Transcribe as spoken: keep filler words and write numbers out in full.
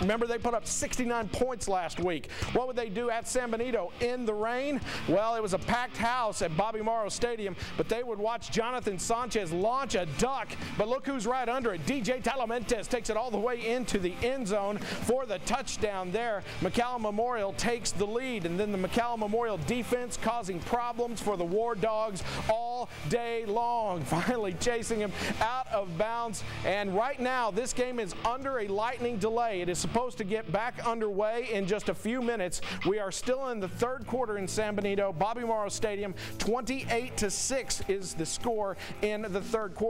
Remember, they put up sixty-nine points last week. What would they do at San Benito in the rain? Well, it was a packed house at Bobby Morrow Stadium, but they would watch Jonathan Sanchez launch a duck. But look who's right under it. D J Talamantes takes it all the way into the end zone for the touchdown there. McAllen Memorial takes the lead, and then the McAllen Memorial defense causing problems for the War Dogs all day long, finally chasing him out of bounds. And right now, this game is under a lightning delay. It is supposed to get back underway in just a few minutes. We are still in the third quarter in San Benito. Bobby Morrow Stadium, twenty-eight to six is the score in the third quarter.